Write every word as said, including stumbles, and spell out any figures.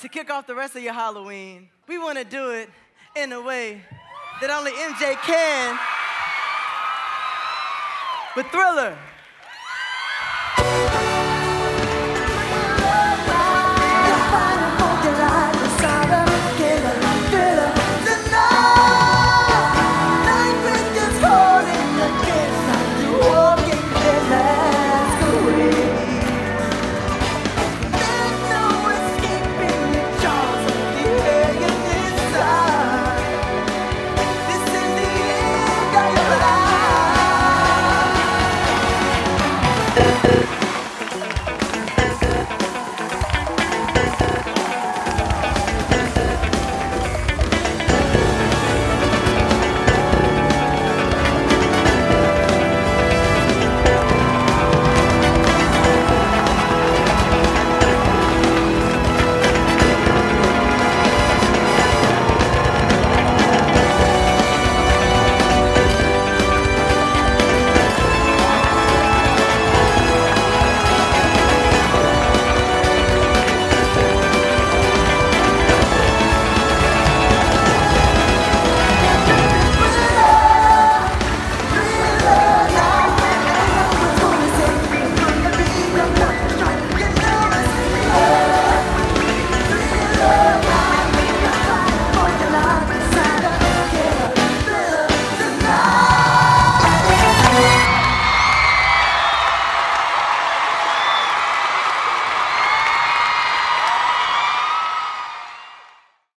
to kick off the rest of your Halloween, we want to do it in a way that only M J can. With Thriller.